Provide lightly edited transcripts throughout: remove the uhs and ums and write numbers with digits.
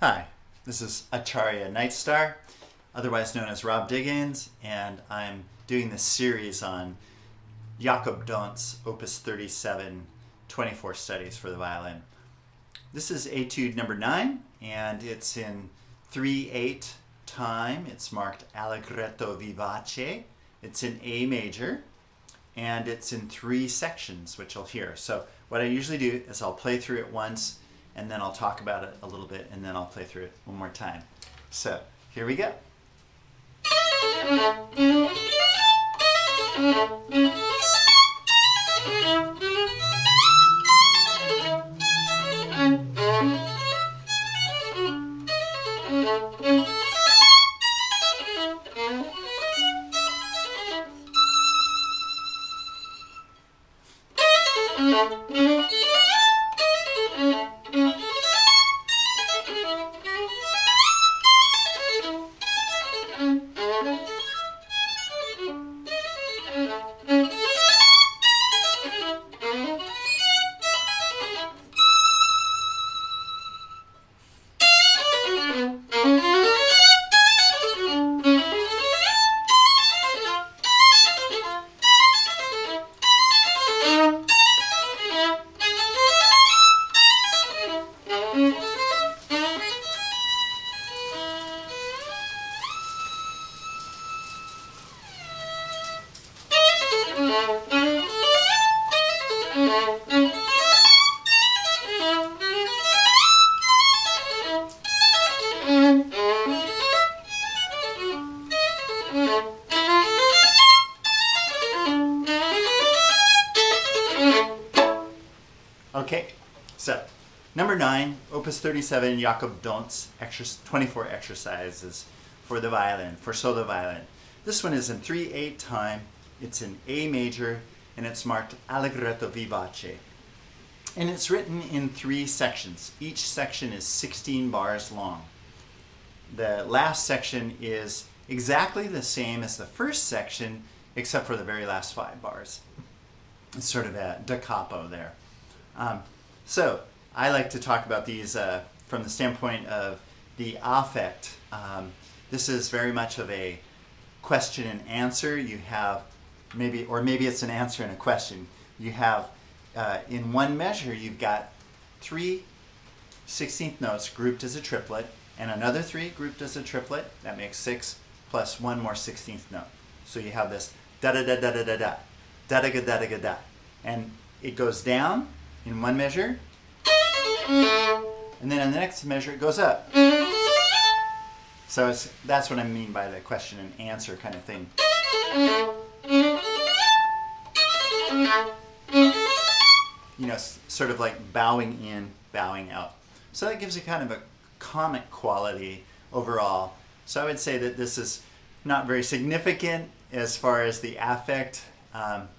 Hi, this is Acharya Nightstar, otherwise known as Rob Diggins, and I'm doing this series on Jakob Dont's Opus 37 24 Studies for the Violin. This is Etude number 9, and it's in 3/8 time. It's marked Allegretto vivace. It's in A major, and it's in 3 sections, which you'll hear. So what I usually do is I'll play through it once, and then I'll talk about it a little bit, and then I'll play through it one more time. So here we go. Okay, so number 9, Opus 37, Jakob Dont's 24 exercises for the violin, for solo violin. This one is in 3/8 time. It's in A major, and it's marked Allegretto vivace. And it's written in 3 sections. Each section is 16 bars long. The last section is exactly the same as the first section, except for the very last 5 bars. It's sort of a da capo there. So I like to talk about these from the standpoint of the affect. This is very much of a question and answer. You have maybe it's an answer and a question. You have in one measure you've got 3 16th notes grouped as a triplet, and another 3 grouped as a triplet. That makes 6 plus 1 more 16th note. So you have this da da da da da da da da da da da da, and it goes down in one measure, and then in the next measure it goes up. So that's what I mean by the question and answer kind of thing. You know, sort of like bowing in, bowing out. So that gives you kind of a comic quality overall. So I would say that this is not very significant as far as the affect.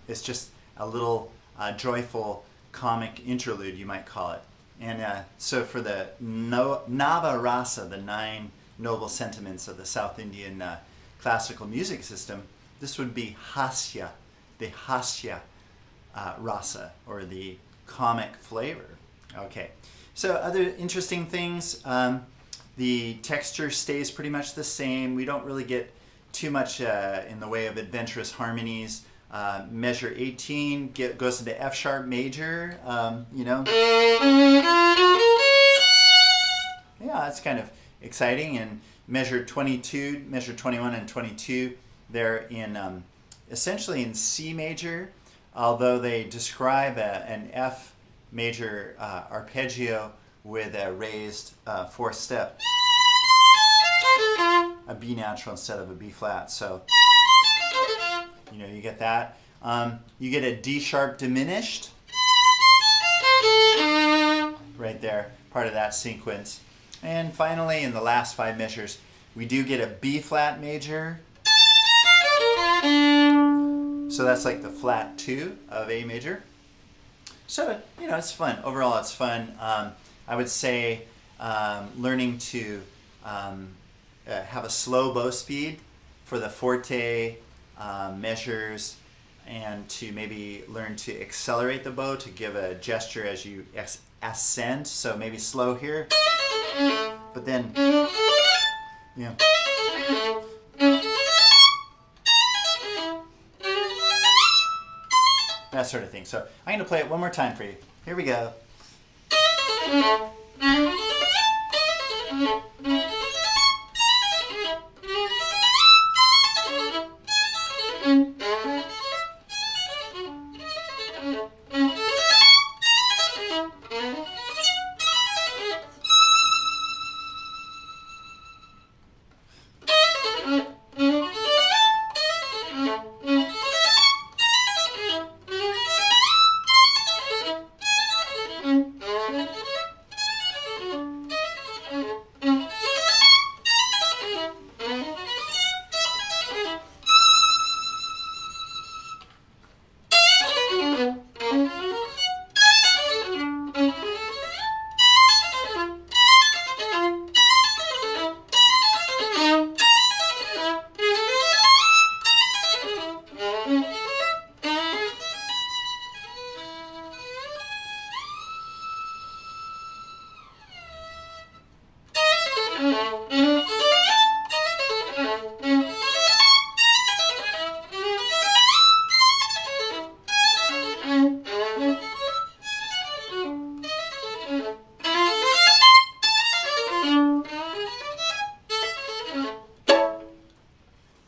It's just a little joyful comic interlude, you might call it. And so for the Navarasa, the 9 noble sentiments of the South Indian classical music system, this would be Hasya, the Hasya Rasa, or the comic flavor. Okay, so other interesting things, the texture stays pretty much the same. We don't really get too much in the way of adventurous harmonies. Measure 18 goes into F sharp major, you know. Yeah, that's kind of exciting. And measure 22, measure 21 and 22, they're in essentially in C major, although they describe an F major arpeggio with a raised 4th step, a B natural instead of a B flat. So you know, you get that. You get a D sharp diminished right there, part of that sequence. And finally, in the last 5 measures, we do get a B flat major. So that's like the flat 2 of A major. So, you know, it's fun. Overall, it's fun. I would say learning to have a slow bow speed for the forte measures, and to maybe learn to accelerate the bow, to give a gesture as you ascend. So maybe slow here, But then, yeah. That sort of thing. So I'm going to play it one more time for you. Here we go.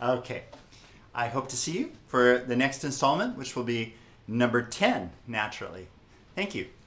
Okay, I hope to see you for the next installment, which will be number 10, naturally. Thank you.